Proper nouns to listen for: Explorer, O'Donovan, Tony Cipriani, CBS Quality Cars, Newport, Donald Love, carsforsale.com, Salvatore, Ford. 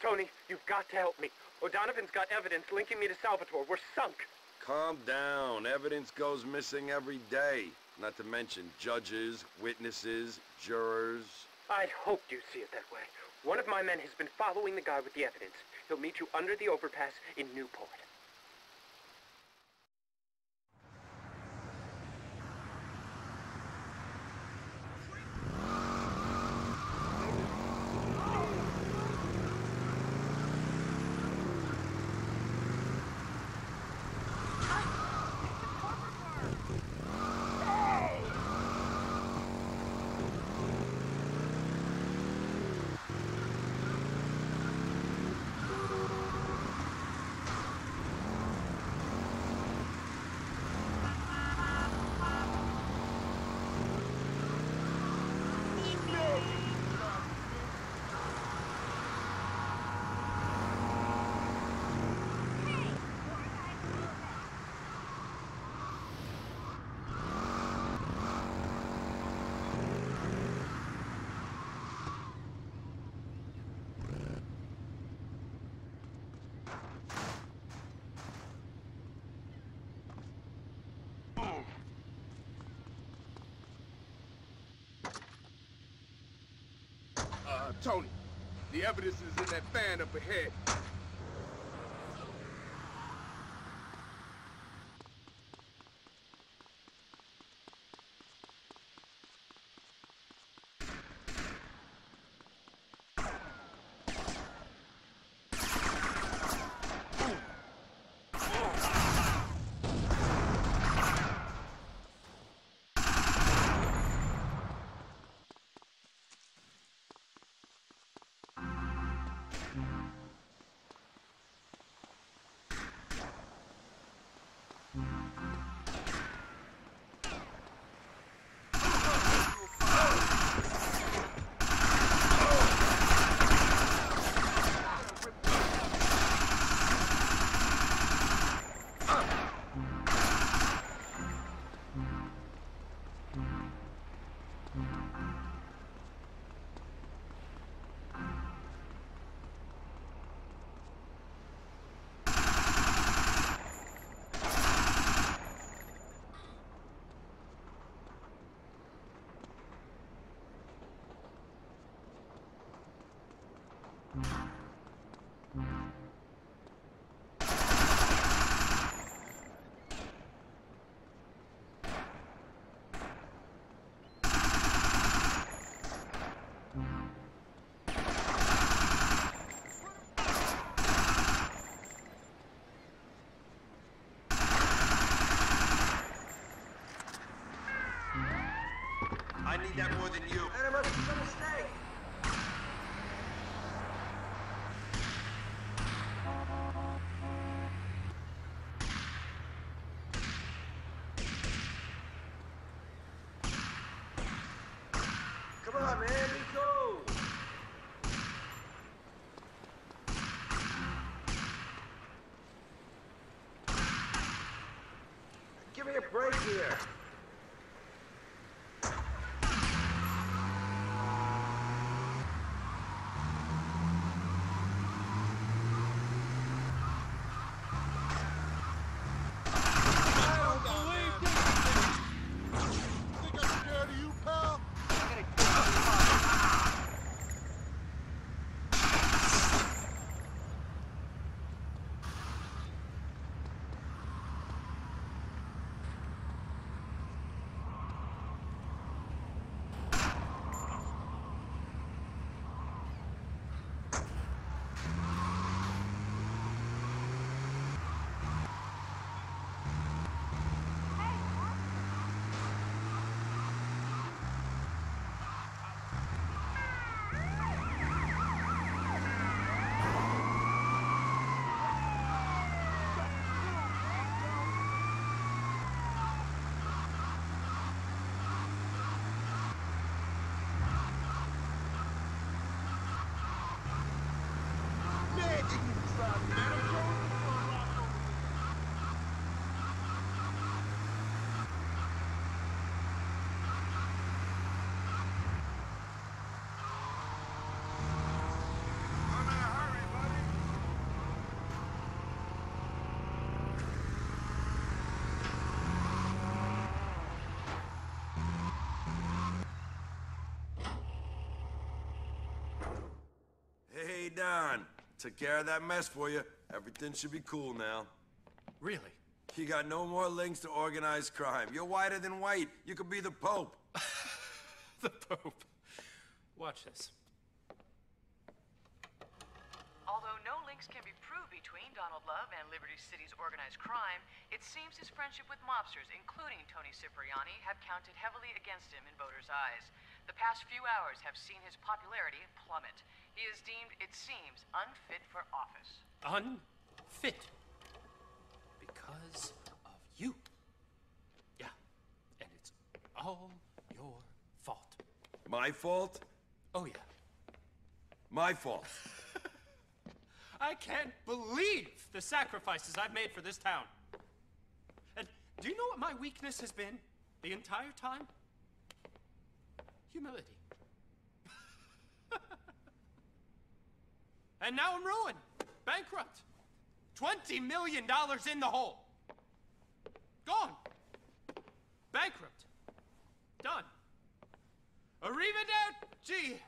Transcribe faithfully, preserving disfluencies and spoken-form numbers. Tony, you've got to help me. O'Donovan's got evidence linking me to Salvatore. We're sunk. Calm down. Evidence goes missing every day. Not to mention judges, witnesses, jurors. I hoped you'd see it that way. One of my men has been following the guy with the evidence. He'll meet you under the overpass in Newport. Uh, Tony, the evidence is in that van up ahead. I need that more than you. And it must be a mistake. Come on, man, let's go. Give me a break here. Hey, Don. Took care of that mess for you. Everything should be cool now. Really? You got no more links to organized crime. You're whiter than white. You could be the Pope. The Pope. Watch this. Although no links can be proved between Donald Love and Liberty City's organized crime, it seems his friendship with mobsters, including Tony Cipriani, have counted heavily against him in voters' eyes. The past few hours have seen his popularity plummet. He is deemed, it seems, unfit for office. Unfit? Because of you. Yeah. And it's all your fault. My fault? Oh, yeah. My fault. I can't believe the sacrifices I've made for this town. And do you know what my weakness has been the entire time? Humility. And now I'm ruined. Bankrupt. twenty million dollars in the hole. Gone. Bankrupt. Done. Arrivederci.